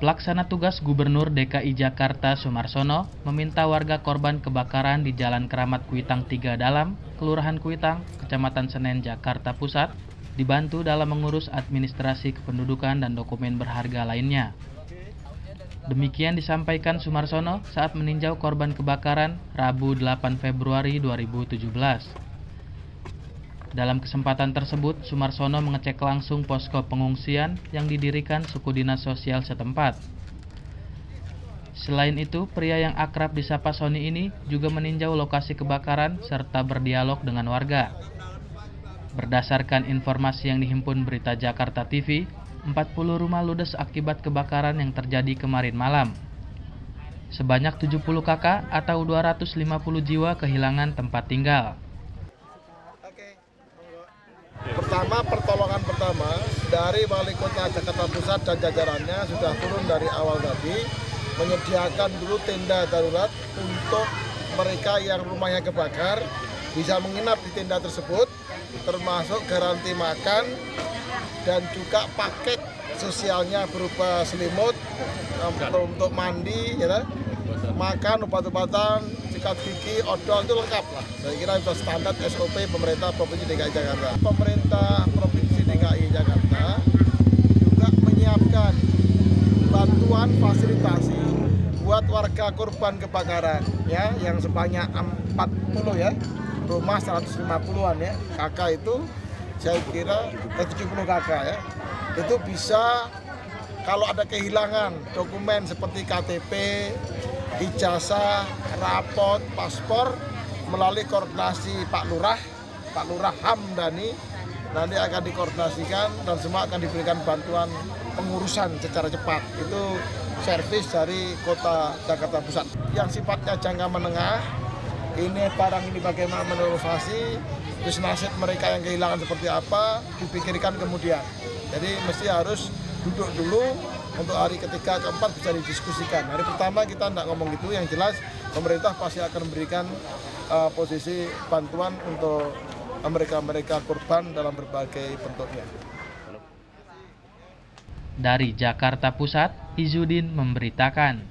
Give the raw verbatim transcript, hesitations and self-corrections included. Pelaksana tugas Gubernur D K I Jakarta Sumarsono meminta warga korban kebakaran di Jalan Kramat Kwitang tiga Dalam, Kelurahan Kwitang, Kecamatan Senen, Jakarta Pusat, dibantu dalam mengurus administrasi kependudukan dan dokumen berharga lainnya. Demikian disampaikan Sumarsono saat meninjau korban kebakaran Rabu delapan Februari dua ribu tujuh belas. Dalam kesempatan tersebut, Sumarsono mengecek langsung posko pengungsian yang didirikan Suku Dinas Sosial setempat. Selain itu, pria yang akrab disapa Sony ini juga meninjau lokasi kebakaran serta berdialog dengan warga. Berdasarkan informasi yang dihimpun Beritajakarta T V, empat puluh rumah ludes akibat kebakaran yang terjadi kemarin malam. Sebanyak tujuh puluh kakak atau dua ratus lima puluh jiwa kehilangan tempat tinggal. Pertama, pertolongan pertama dari Wali Kota Jakarta Pusat dan jajarannya sudah turun dari awal tadi, menyediakan dulu tenda darurat untuk mereka yang rumahnya kebakar bisa menginap di tenda tersebut, termasuk garansi makan dan juga paket sosialnya berupa selimut untuk mandi, ya, makan, obat-obatan, sikat gigi, odol, itu lengkap lah. Saya kira itu standar S O P pemerintah Provinsi D K I Jakarta. Pemerintah Provinsi D K I Jakarta juga menyiapkan bantuan fasilitasi buat warga korban kebakaran, ya, yang sebanyak empat puluh, ya, rumah seratus lima puluhan, ya, kakak itu saya kira tujuh puluh kakak, ya, itu bisa kalau ada kehilangan dokumen seperti K T P, ijazah, rapot, paspor, melalui koordinasi Pak Lurah, Pak Lurah Hamdani, nanti akan dikoordinasikan dan semua akan diberikan bantuan pengurusan secara cepat. Itu servis dari Kota Jakarta Pusat. Yang sifatnya jangka menengah, ini barang ini bagaimana menerovasi, terus nasib mereka yang kehilangan seperti apa, dipikirkan kemudian. Jadi mesti harus duduk dulu. Untuk hari ketiga, keempat bisa didiskusikan. Hari pertama kita tidak ngomong gitu, yang jelas pemerintah pasti akan memberikan uh, posisi bantuan untuk mereka-mereka korban dalam berbagai bentuknya. Dari Jakarta Pusat, Izudin memberitakan.